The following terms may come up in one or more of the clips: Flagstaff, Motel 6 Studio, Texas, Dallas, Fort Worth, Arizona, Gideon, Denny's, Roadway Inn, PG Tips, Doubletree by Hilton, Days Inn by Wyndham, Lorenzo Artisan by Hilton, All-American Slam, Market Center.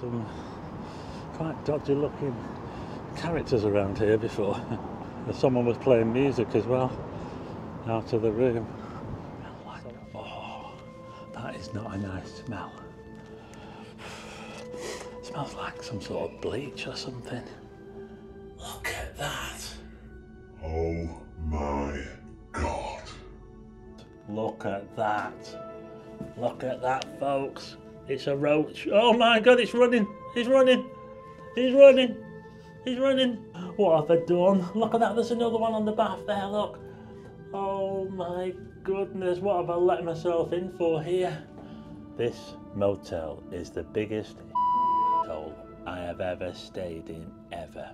some quite dodgy looking characters around here before. Someone was playing music as well out of the room. Oh, that is not a nice smell. It smells like some sort of bleach or something. Look at that. Oh my God. Look at that. Look at that, folks. It's a roach. Oh my God, it's running. He's running. He's running. He's running. What have they done? Look at that. There's another one on the bath there. Look. Oh my goodness. What have I let myself in for here? This motel is the biggest hole I have ever stayed in, ever.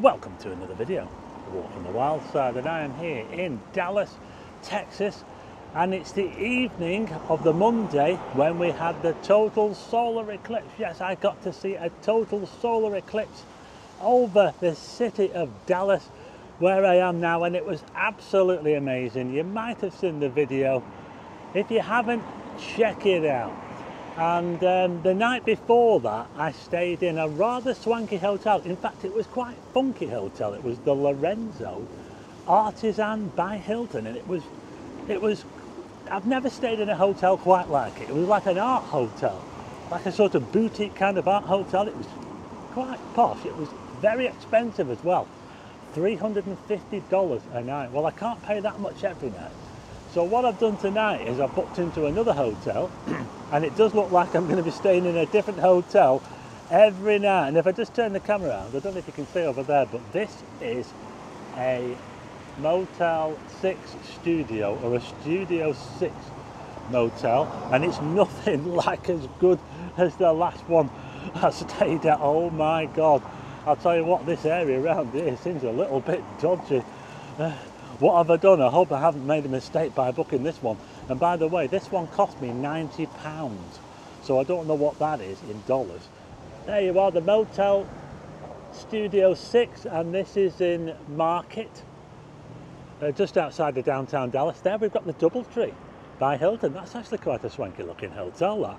Welcome to another video. Walk on the Wild Side, and I am here in Dallas, Texas. And it's the evening of the Monday when we had the total solar eclipse. Yes, I got to see a total solar eclipse over the city of Dallas where I am now, and it was absolutely amazing. You might have seen the video. If you haven't, check it out. And the night before that, I stayed in a rather swanky hotel. In fact, it was quite a funky hotel. It was the Lorenzo Artisan by Hilton, and it was I've never stayed in a hotel quite like it. It was like an art hotel, like a sort of boutique kind of art hotel. It was quite posh. It was very expensive as well, $350 a night. Well, I can't pay that much every night. So what I've done tonight is I've booked into another hotel, and it does look like I'm going to be staying in a different hotel every night. And if I just turn the camera around, I don't know if you can see over there, but this is a Motel 6 Studio, or a Studio 6 motel, and it's nothing like as good as the last one I stayed at. Oh my God, I'll tell you what, this area around here seems a little bit dodgy. What have I done? I hope I haven't made a mistake by booking this one. And by the way, this one cost me £90, so I don't know what that is in dollars. There you are, the Motel Studio 6, and this is in Market, just outside of downtown Dallas. There we've got the Doubletree by Hilton. That's actually quite a swanky looking hotel, that.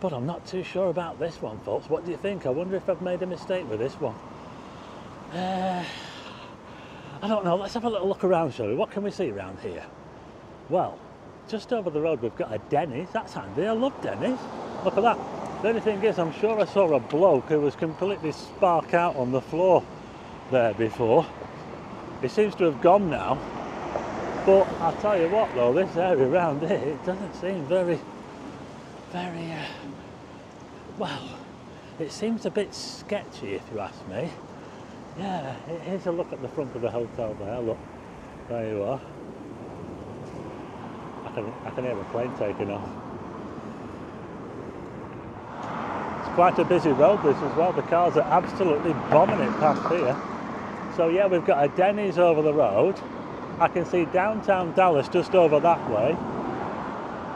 But I'm not too sure about this one, folks. What do you think? I wonder if I've made a mistake with this one. I don't know. Let's have a little look around, shall we? What can we see around here? Well, just over the road we've got a Denny's. That's handy. I love Denny's. Look at that. The only thing is, I'm sure I saw a bloke who was completely spark out on the floor there before. He seems to have gone now. But I'll tell you what though, this area around here, it doesn't seem very, well, it seems a bit sketchy if you ask me. Yeah, here's a look at the front of the hotel there, look. There you are. I can hear a plane taking off. It's quite a busy road this as well, the cars are absolutely bombing it past here. So yeah, we've got a Denny's over the road. I can see downtown Dallas just over that way.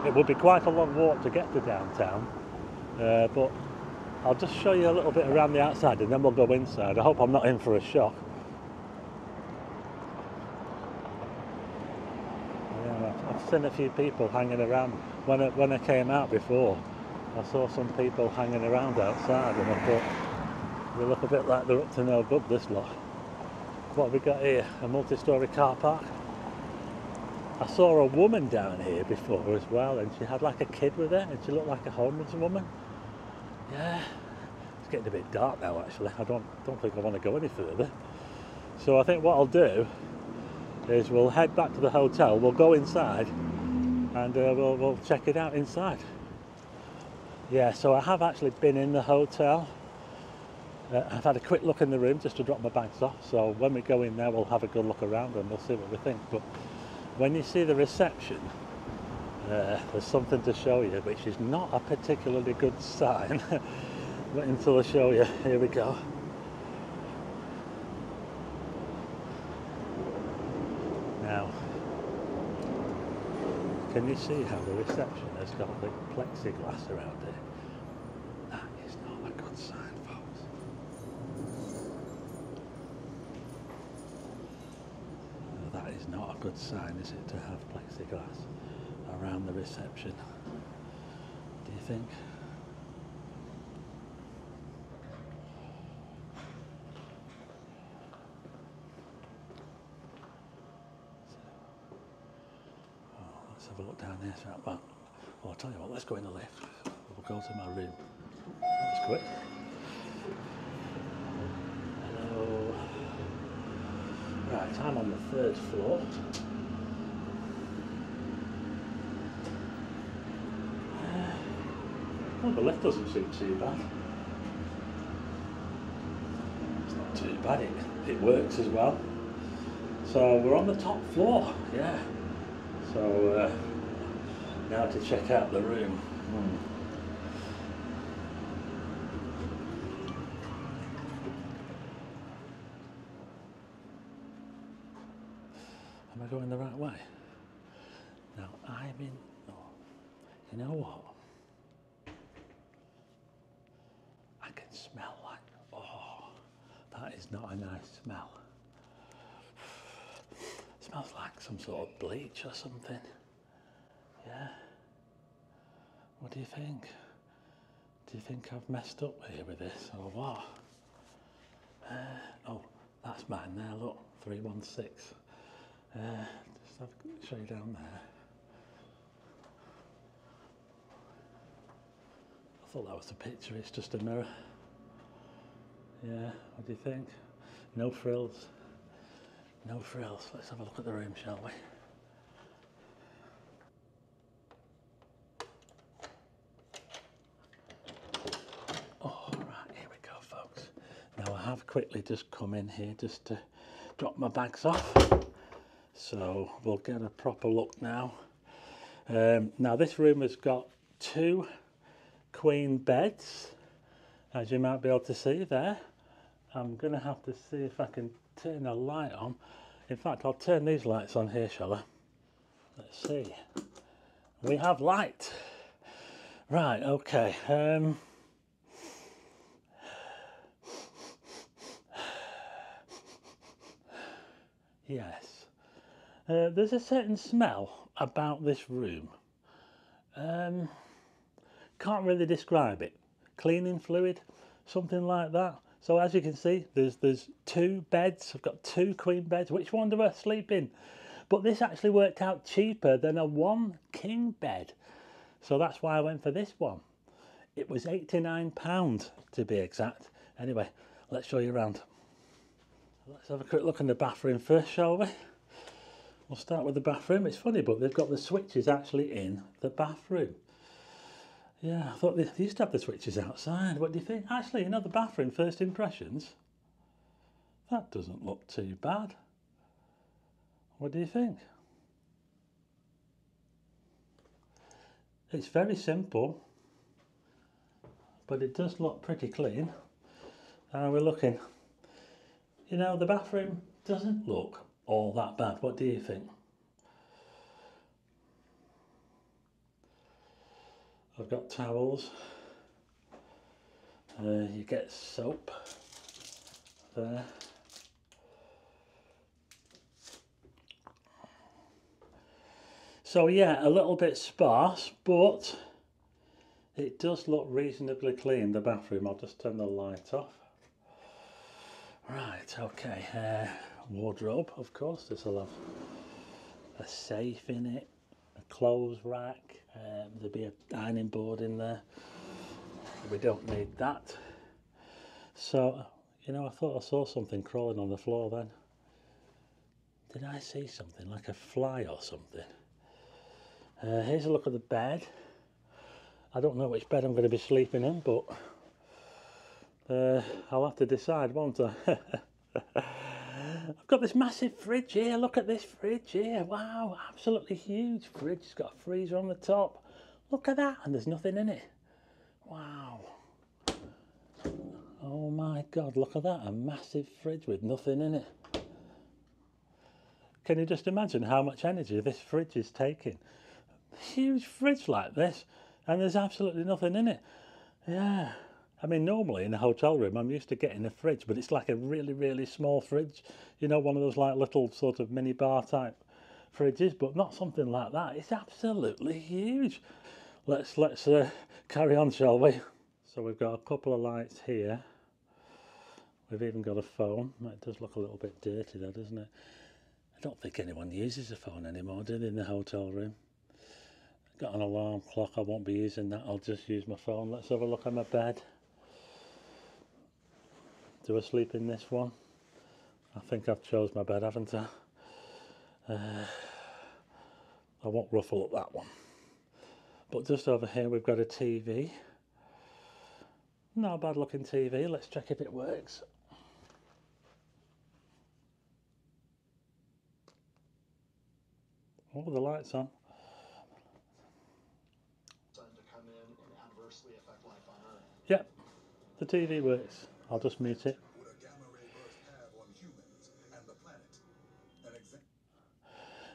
It would be quite a long walk to get to downtown, but I'll just show you a little bit around the outside and then we'll go inside. I hope I'm not in for a shock. Yeah, I've seen a few people hanging around. When I came out before, I saw some people hanging around outside and I thought, they look a bit like they're up to no good, this lot. What have we got here? A multi-storey car park. I saw a woman down here before as well, and she had like a kid with her, and she looked like a homeless woman. Yeah, it's getting a bit dark now actually. I don't think I want to go any further. So I think what I'll do is we'll head back to the hotel, we'll go inside, and we'll check it out inside. Yeah, so I have actually been in the hotel. I've had a quick look in the room just to drop my bags off, so when we go in there we'll have a good look around and we'll see what we think. But when you see the reception, there's something to show you which is not a particularly good sign. But until I show you, here we go. Now, can you see how the reception has got the plexiglass around it? That is not a good sign. That is not a good sign, is it, to have plexiglass around the reception? Do you think? Let's have a look down here. Right back. Well, I'll tell you what, let's go in the lift. We'll go to my room. That's quick. Hello. Right, I'm on the third floor. Well, the lift doesn't seem too bad. It's not too bad, it works as well. So we're on the top floor, yeah. So now to check out the room. Am I going the right way? Now I'm in, oh, you know what? I can smell like, oh, that is not a nice smell. Smells like some sort of bleach or something. Yeah. What do you think? Do you think I've messed up here with this or what? Oh, that's mine there, look, 316. Just have a show you down there. I thought that was the picture, it's just a mirror. Yeah, what do you think? No frills. No frills. Let's have a look at the room, shall we? All right, here we go, folks. Now I have quickly just come in here just to drop my bags off. So we'll get a proper look now. Now this room has got two queen beds, as you might be able to see there. I'm going to have to see if I can turn the light on. In fact, I'll turn these lights on here, shall I? Let's see. We have light. Right, okay. Yes. There's a certain smell about this room. Can't really describe it. Cleaning fluid, something like that. So as you can see, there's two beds. I've got two queen beds. Which one do I sleep in? But this actually worked out cheaper than a one king bed. So that's why I went for this one. It was £89 to be exact. Anyway, let's show you around. Let's have a quick look in the bathroom first, shall we? We'll start with the bathroom. It's funny, but they've got the switches actually in the bathroom. Yeah, I thought they used to have the switches outside. What do you think? Actually, you know, the bathroom, first impressions, that doesn't look too bad. What do you think? It's very simple, but it does look pretty clean. And we're looking, you know, the bathroom doesn't look all that bad. What do you think? I've got towels, you get soap there, so yeah, a little bit sparse, but it does look reasonably clean, the bathroom. I'll just turn the light off. Right, okay, wardrobe, of course, this will have a safe in it, a clothes rack. There'll be a ironing board in there. We don't need that. So, you know, I thought I saw something crawling on the floor then. Did I see something, like a fly or something? Here's a look at the bed. I don't know which bed I'm going to be sleeping in, but I'll have to decide, won't I? I've got this massive fridge here. Look at this fridge here. Wow, absolutely huge fridge. It's got a freezer on the top. Look at that, and there's nothing in it. Wow. Oh my God, look at that. A massive fridge with nothing in it. Can you just imagine how much energy this fridge is taking? A huge fridge like this, and there's absolutely nothing in it. Yeah. I mean, normally in a hotel room, I'm used to getting a fridge, but it's like a really, really small fridge. You know, one of those like little sort of mini bar type fridges, but not something like that. It's absolutely huge. Let's carry on, shall we? So we've got a couple of lights here. We've even got a phone. It does look a little bit dirty though, doesn't it? I don't think anyone uses a phone anymore, do they, in the hotel room? Got an alarm clock, I won't be using that, I'll just use my phone. Let's have a look at my bed. Do I sleep in this one? I think I've chose my bed, haven't I? I won't ruffle up that one. But just over here we've got a TV. Not a bad looking TV, let's check if it works. Oh, the light's on. Yep, the TV works. I'll just mute it.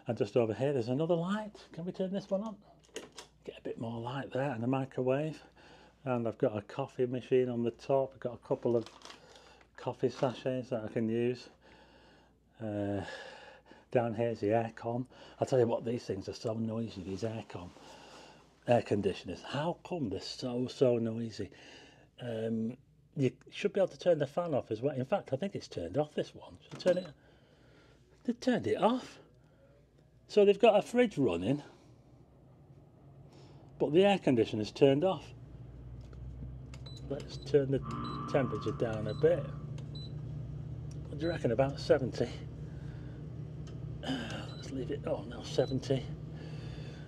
And just over here there's another light. Can we turn this one on? Get a bit more light there, and a microwave. And I've got a coffee machine on the top. I've got a couple of coffee sachets that I can use. Down here's the aircon. I'll tell you what, these things are so noisy, these air conditioners. How come they're so noisy? You should be able to turn the fan off as well. In fact, I think it's turned off, this one. Should I turn it? They turned it off. So they've got a fridge running, but the air conditioner's turned off. Let's turn the temperature down a bit. What do you reckon, about 70? Let's leave it, oh no, 70.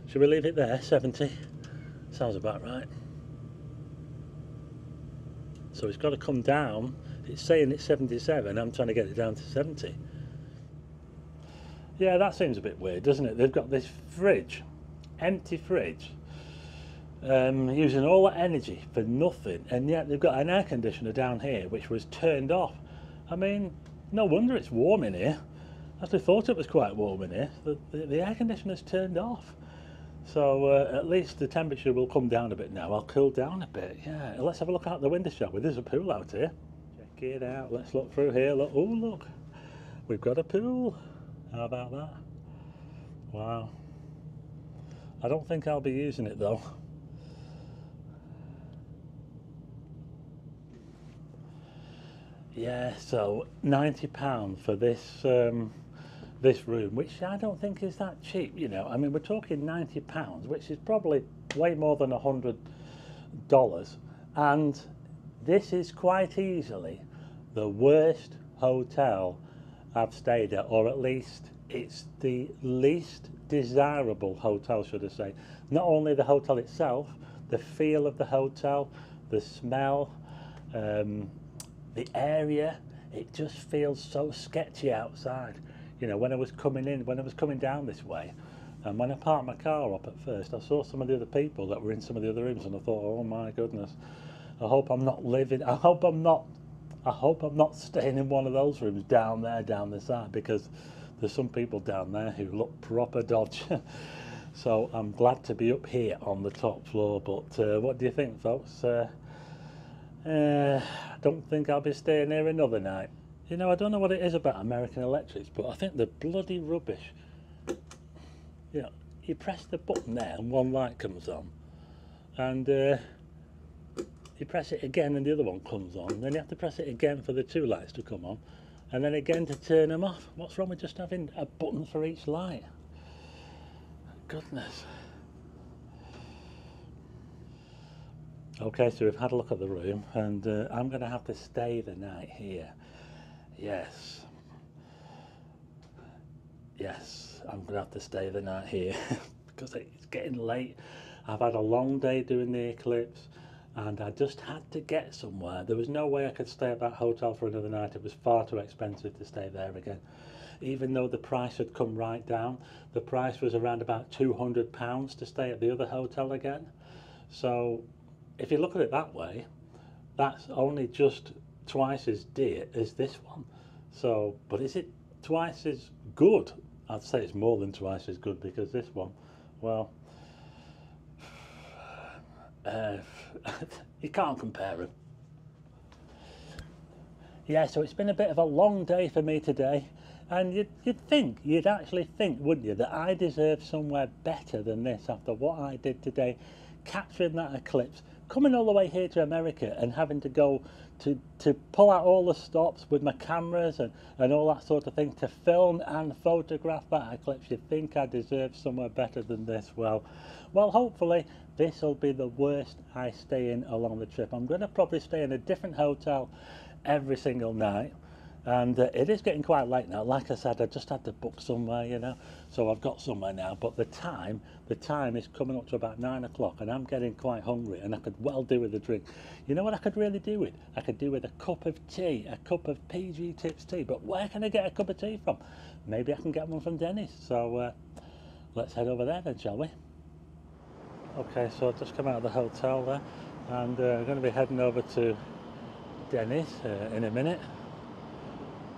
Should we leave it there, 70? Sounds about right. So it's got to come down. It's saying it's 77, I'm trying to get it down to 70. Yeah, that seems a bit weird, doesn't it? They've got this fridge, empty fridge, using all that energy for nothing, and yet they've got an air conditioner down here which was turned off. I mean, no wonder it's warm in here. I actually thought it was quite warm in here. The air conditioner's turned off. So at least the temperature will come down a bit now. I'll cool down a bit, yeah. Let's have a look out the window, shall we? There's a pool out here. Check it out. Let's look through here. Look. Oh, look. We've got a pool. How about that? Wow. I don't think I'll be using it, though. Yeah, so £90 for this... this room, which I don't think is that cheap, you know. I mean, we're talking £90, which is probably way more than $100, and this is quite easily the worst hotel I've stayed at, or at least it's the least desirable hotel, should I say. Not only the hotel itself, the feel of the hotel, the smell, the area, it just feels so sketchy outside. You know, when I was coming in, when I was coming down this way, and when I parked my car up at first, I saw some of the other people that were in some of the other rooms, and I thought, oh my goodness, I hope I'm not living, I hope I'm not staying in one of those rooms down there, down the side, because there's some people down there who look proper dodge. So I'm glad to be up here on the top floor, but what do you think, folks? I don't think I'll be staying here another night. You know, I don't know what it is about American electrics, but I think they're bloody rubbish. You know, you press the button there and one light comes on, and you press it again and the other one comes on, then you have to press it again for the two lights to come on, and then again to turn them off. What's wrong with just having a button for each light? Goodness. Okay, so we've had a look at the room, and I'm going to have to stay the night here. Yes, yes, I'm going to have to stay the night here because it's getting late. I've had a long day doing the eclipse, and I just had to get somewhere. There was no way I could stay at that hotel for another night. It was far too expensive to stay there again. Even though the price had come right down, the price was around about £200 to stay at the other hotel again. So if you look at it that way, that's only just twice as dear as this one. So, but is it twice as good? I'd say it's more than twice as good, because this one, well, you can't compare them. Yeah, so it's been a bit of a long day for me today, and you'd actually think, wouldn't you, that I deserve somewhere better than this after what I did today, capturing that eclipse, coming all the way here to America and having to go to pull out all the stops with my cameras and all that sort of thing to film and photograph that eclipse, you think I deserve somewhere better than this? Well, hopefully this will be the worst I stay in along the trip. I'm going to probably stay in a different hotel every single night. And it is getting quite late now. Like I said, I just had to book somewhere, you know. So I've got somewhere now. But the time is coming up to about 9 o'clock, and I'm getting quite hungry, and I could well do with a drink. You know what I could really do with? I could do with a cup of tea, a cup of PG Tips tea. But where can I get a cup of tea from? Maybe I can get one from Denny's. So let's head over there then, shall we? Okay, so I've just come out of the hotel there, and I'm going to be heading over to Denny's in a minute.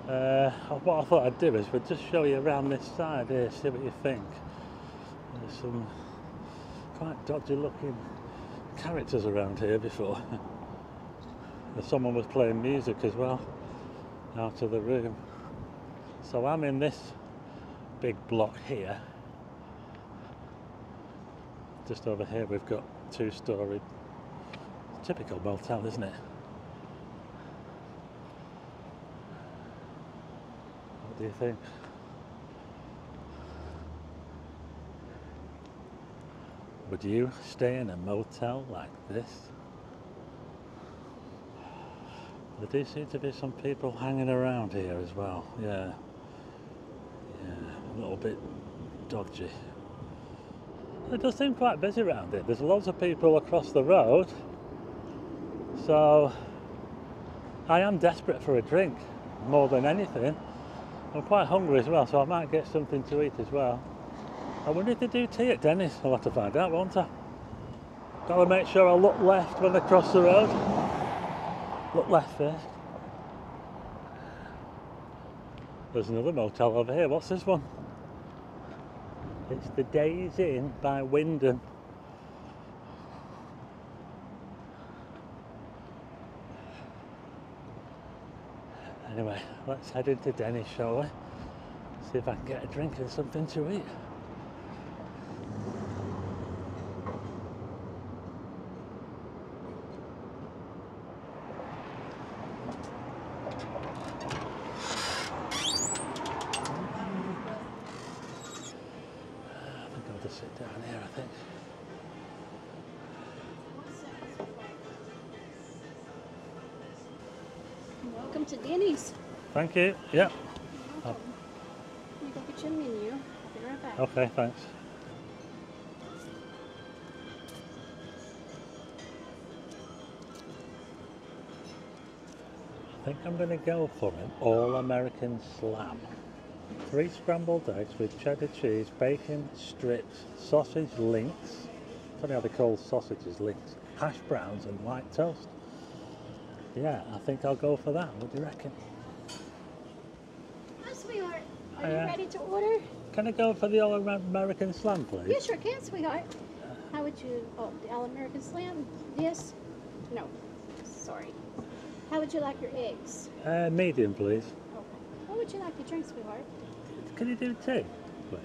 What I thought I'd do is we'll just show you around this side here, see what you think. There's some quite dodgy looking characters around here before. Someone was playing music as well out of the room. So I'm in this big block here. Just over here we've got two-storey, typical motel, isn't it? Do you think? Would you stay in a motel like this? There do seem to be some people hanging around here as well. Yeah, a little bit dodgy. It does seem quite busy around here. There's lots of people across the road, so I am desperate for a drink more than anything. I'm quite hungry as well, so I might get something to eat as well. I wonder if they do tea at Denny's. I'll have to find out, won't I? Gotta make sure I look left when I cross the road. Look left first. There's another motel over here. What's this one? It's the Days Inn by Wyndham. Anyway, let's head into Denny's, shall we? See if I can get a drink and something to eat. I think I'll just sit down here, I think. Welcome to Denny's. Thank you. Yeah. Oh. You go get your menu. I'll be right back. Okay, thanks. I think I'm going to go for an All-American Slam. 3 scrambled eggs with cheddar cheese, bacon strips, sausage links. I don't know how they call sausages links. Hash browns and white toast. Yeah, I think I'll go for that. What do you reckon? Hi, sweetheart. Are you ready to order? Can I go for the All-American Slam, please? You sure can, sweetheart. How would you... Oh, the All-American Slam? Yes? No. Sorry. How would you like your eggs? Medium, please. Okay. What would you like to drink, sweetheart? Can you do tea, please?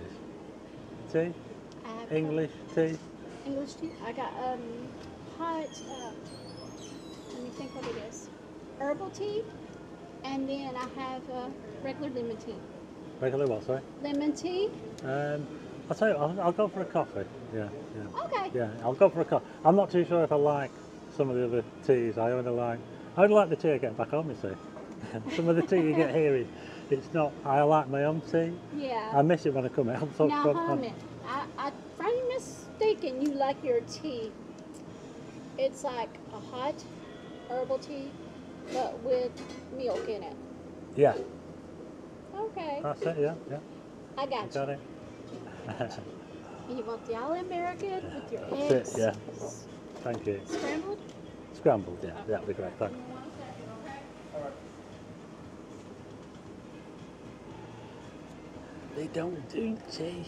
Tea? English tea? English tea? I got hot... let me think what it is. Herbal tea, and then I have regular lemon tea. Regular what, sorry? Lemon tea. I'll tell you, I'll go for a coffee. Yeah. Okay. Yeah, I'll go for a coffee. I'm not too sure if I like some of the other teas. I only like the tea I get back home, you see. Some of the tea you get here is, it's not, I like my own tea. Yeah. I miss it when I come out. Now, Harmon, I'm mistaken you like your tea. It's like a hot herbal tea, but with milk in it. Yeah. Okay. That's it, yeah. I got you. Got it. You want the All-American with your eggs? That's it, yeah. Thank you. Scrambled? Scrambled, yeah. Okay. That'd be great, thanks. They don't do tea.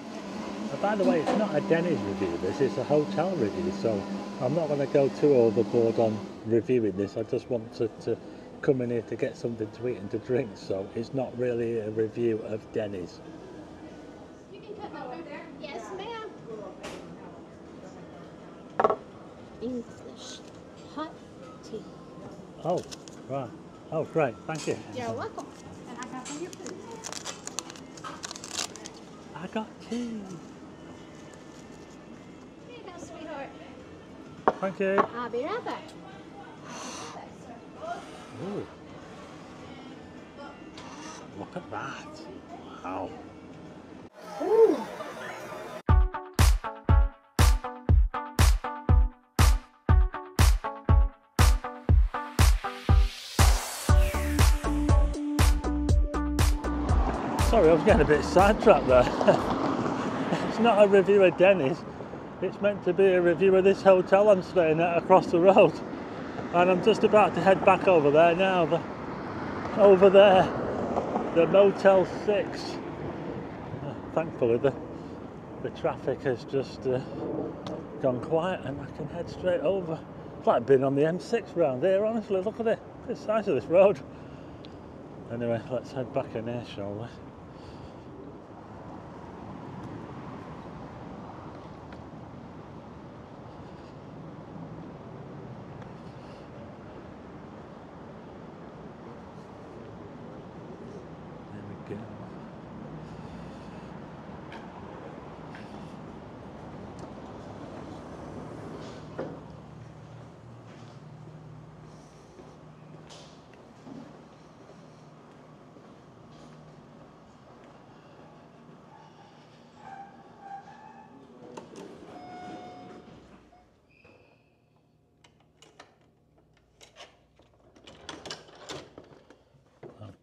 And by the way, it's not a Denny's review, this is a hotel review, so I'm not going to go too overboard on reviewing this. I just wanted to come in here to get something to eat and to drink, so it's not really a review of Denny's. You can come over there. Yes, ma'am. English hot tea. Oh, right. Oh, great. Thank you. You're welcome. And I got some new food. I got tea. Here you go, sweetheart. Thank you. I'll be right back. Ooh. Look at that. Wow. Ooh. Sorry, I was getting a bit sidetracked there. It's not a review of Denny's. It's meant to be a review of this hotel I'm staying at across the road. And I'm just about to head back over there now. Over there, the Motel 6. Thankfully, the traffic has just gone quiet and I can head straight over. It's like being on the M6 round here, honestly. Look at it. The size of this road. Anyway, let's head back in here, shall we?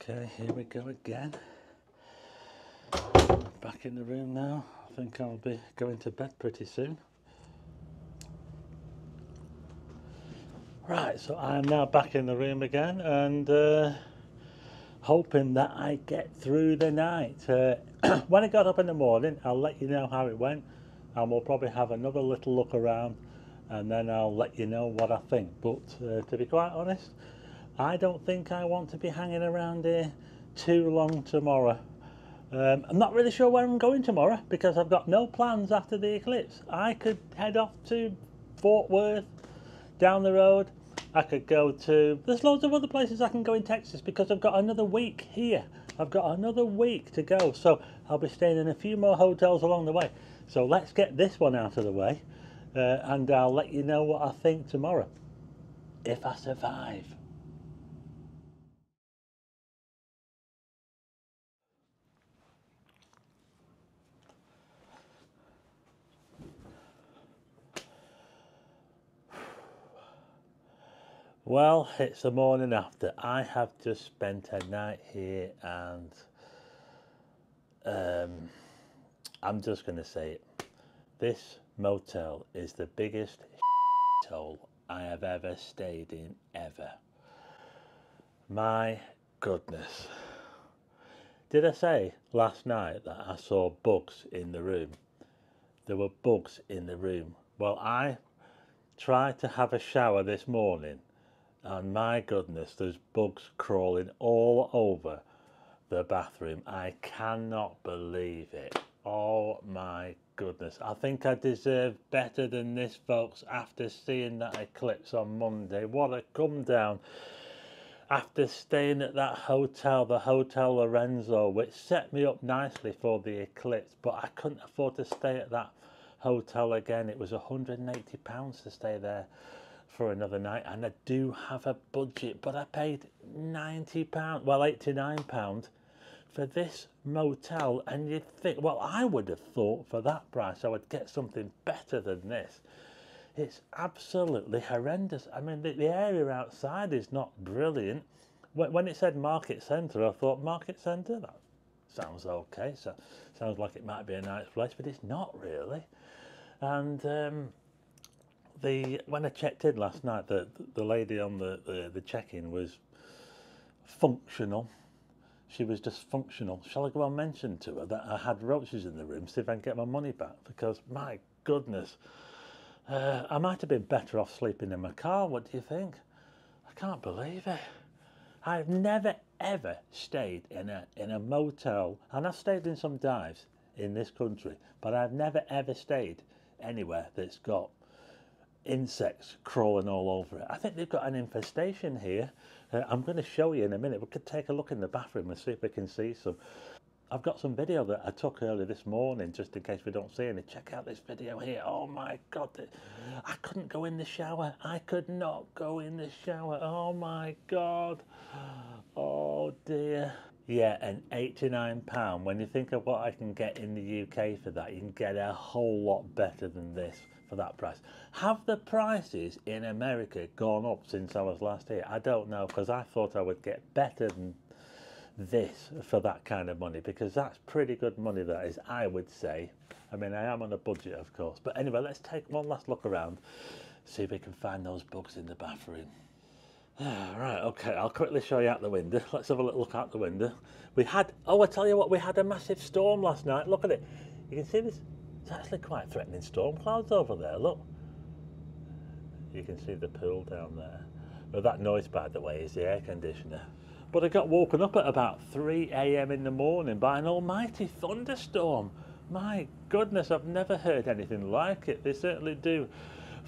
Okay, here we go again. Back in the room now. I think I'll be going to bed pretty soon. Right, so I am now back in the room again and hoping that I get through the night. When I got up in the morning, I'll let you know how it went and we'll probably have another little look around and then I'll let you know what I think. But to be quite honest, I don't think I want to be hanging around here too long tomorrow. I'm not really sure where I'm going tomorrow because I've got no plans after the eclipse. I could head off to Fort Worth down the road. I could go to... There's loads of other places I can go in Texas because I've got another week here. I've got another week to go. So I'll be staying in a few more hotels along the way. So let's get this one out of the way and I'll let you know what I think tomorrow. If I survive. Well, it's the morning after. I have just spent a night here and I'm just going to say it. This motel is the biggest shithole I have ever stayed in, ever. My goodness. Did I say last night that I saw bugs in the room? There were bugs in the room. Well, I tried to have a shower this morning. And my goodness, there's bugs crawling all over the bathroom. I cannot believe it. Oh my goodness. I think I deserve better than this, folks, after seeing that eclipse on Monday. What a come down. After staying at that hotel, the Hotel Lorenzo, which set me up nicely for the eclipse, but I couldn't afford to stay at that hotel again. It was £180 to stay there for another night, and I do have a budget, but I paid £90, well £89 for this motel, and you'd think, well, I would have thought for that price I would get something better than this. It's absolutely horrendous. I mean, the area outside is not brilliant. When it said Market Center, I thought, Market Center? That sounds okay, so sounds like it might be a nice place, but it's not really. And when I checked in last night, the lady on the check-in was functional. She was just functional. Shall I go and mention to her that I had roaches in the room, see if I can get my money back? Because, my goodness, I might have been better off sleeping in my car. What do you think? I can't believe it. I've never, ever stayed in a motel, and I've stayed in some dives in this country, but I've never, ever stayed anywhere that's got insects crawling all over it. I think they've got an infestation here. I'm going to show you in a minute. We could take a look in the bathroom and see if we can see some. I've got some video that I took earlier this morning, just in case we don't see any. Check out this video here. Oh my God, I couldn't go in the shower. I could not go in the shower. Oh my God. Oh dear. Yeah, and £89. When you think of what I can get in the UK for that, you can get a whole lot better than this for that price. Have the prices in America gone up since I was last here? I don't know, because I thought I would get better than this for that kind of money, because that's pretty good money, that is, I would say. I mean, I am on a budget, of course, but anyway, let's take one last look around, see if we can find those bugs in the bathroom. Right, okay, I'll quickly show you out the window. Let's have a little look out the window. We had, oh, I tell you what, we had a massive storm last night. Look at it. You can see this, it's actually quite threatening storm clouds over there, look. You can see the pool down there. Well, that noise, by the way, is the air conditioner. But I got woken up at about 3 a.m. in the morning by an almighty thunderstorm. My goodness, I've never heard anything like it. They certainly do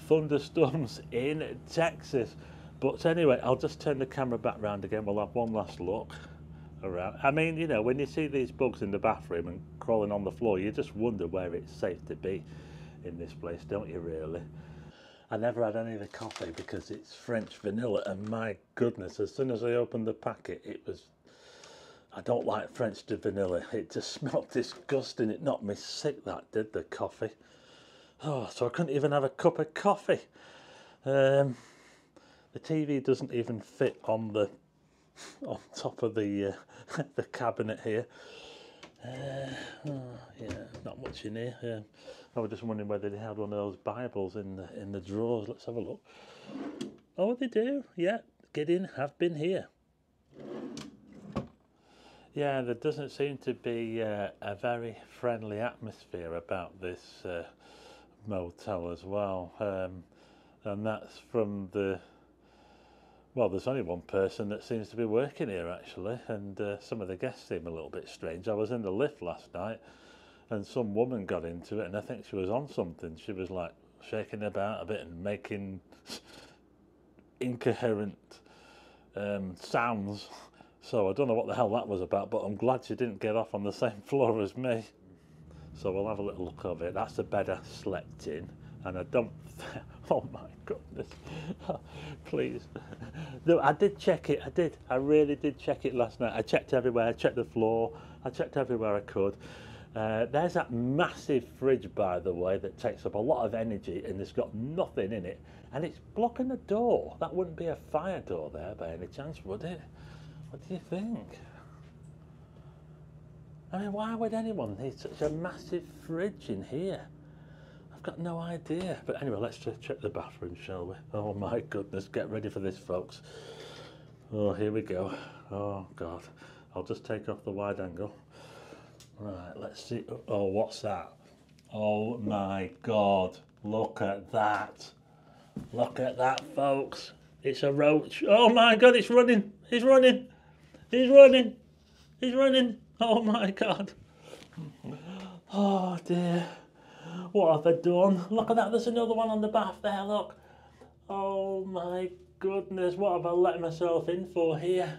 thunderstorms in Texas. But anyway, I'll just turn the camera back round again. We'll have one last look around. I mean, you know, when you see these bugs in the bathroom and crawling on the floor, you just wonder where it's safe to be in this place, don't you, really? I never had any of the coffee because it's French vanilla, and my goodness, as soon as I opened the packet, it was... I don't like French vanilla. It just smelled disgusting. It knocked me sick, that did, the coffee. Oh, so I couldn't even have a cup of coffee. The TV doesn't even fit on the... on top of the the cabinet here. Oh, yeah, not much in here. I was just wondering whether they had one of those Bibles in the drawers. Let's have a look. Oh, they do. Yeah, Gideon have been here. Yeah, there doesn't seem to be a very friendly atmosphere about this motel as well, and that's from the... Well, there's only one person that seems to be working here, actually, and some of the guests seem a little bit strange. I was in the lift last night, and some woman got into it, and I think she was on something. She was, like, shaking about a bit and making incoherent sounds. So I don't know what the hell that was about, but I'm glad she didn't get off on the same floor as me. So we'll have a little look over it. That's the bed I slept in. And I don't... oh my goodness. Please. No, I did check it. I did. I really did check it last night. I checked everywhere. I checked the floor. I checked everywhere I could. There's that massive fridge, by the way, that takes up a lot of energy, and there's got nothing in it. And it's blocking the door. That wouldn't be a fire door there by any chance, would it? What do you think? I mean, why would anyone need such a massive fridge in here? I've got no idea. But anyway, let's just check the bathroom, shall we? Oh my goodness, get ready for this, folks. Oh, here we go. Oh God, I'll just take off the wide angle. Right, let's see. Oh, what's that? Oh my God, look at that. Look at that, folks. It's a roach. Oh my God, it's running. He's running. He's running. He's running. Oh my God. Oh dear. What have I done? Look at that, there's another one on the bath there, look. Oh my goodness, what have I let myself in for here?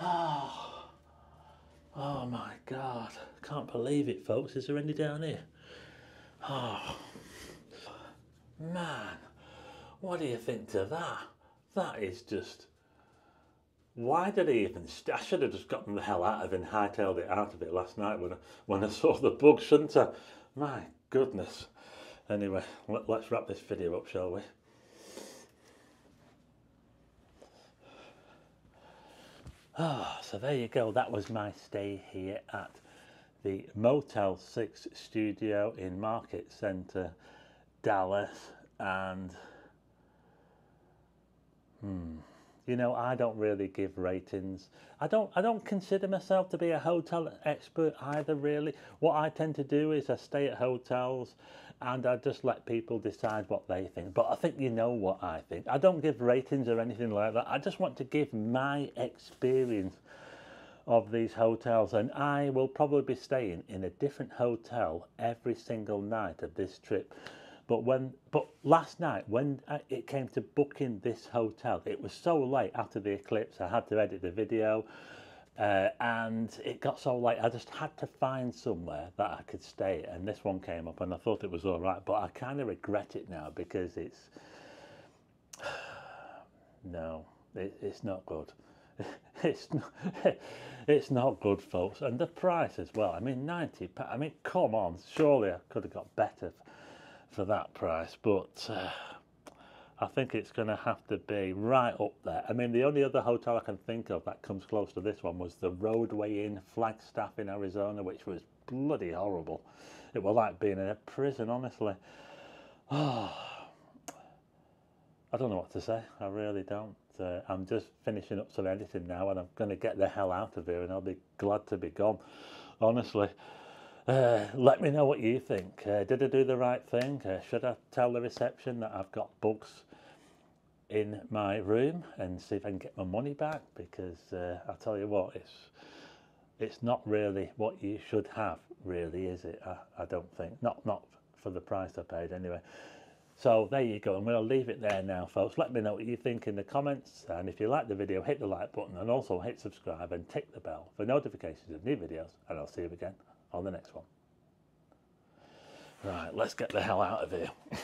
Oh, oh my God, can't believe it, folks. Is there any down here? Oh, man, what do you think to that? That is just... Why did he even... I should have just gotten the hell out of it and hightailed it out of it last night when I saw the bug, shouldn't I? My goodness. Anyway, let's wrap this video up, shall we? Oh, so there you go. That was my stay here at the Motel 6 Studio in Market Center, Dallas. And, you know, I don't really give ratings. I don't consider myself to be a hotel expert either, really. What I tend to do is I stay at hotels and I just let people decide what they think. But I think you know what I think. I don't give ratings or anything like that. I just want to give my experience of these hotels, and I will probably be staying in a different hotel every single night of this trip. But last night, when it came to booking this hotel, it was so late after the eclipse. I had to edit the video, and it got so late, I just had to find somewhere that I could stay, and this one came up, and I thought it was all right, but I kind of regret it now, because it's, no, it's not good. It's not good, folks. And the price as well. I mean, £90. I mean, come on. Surely I could have got better for that price. But I think it's going to have to be right up there. I mean, the only other hotel I can think of that comes close to this one was the Roadway Inn, Flagstaff in Arizona, which was bloody horrible. It was like being in a prison, honestly. Oh, I don't know what to say. I really don't. I'm just finishing up some editing now, and I'm going to get the hell out of here, and I'll be glad to be gone, honestly. Let me know what you think. Did I do the right thing? Should I tell the reception that I've got bugs in my room and see if I can get my money back? Because I'll tell you what, it's not really what you should have, really, is it? I don't think. Not for the price I paid, anyway. So there you go, and we'll leave it there now, folks. Let me know what you think in the comments, and if you like the video, hit the like button, and also hit subscribe and tick the bell for notifications of new videos, and I'll see you again on the next one. Right, let's get the hell out of here.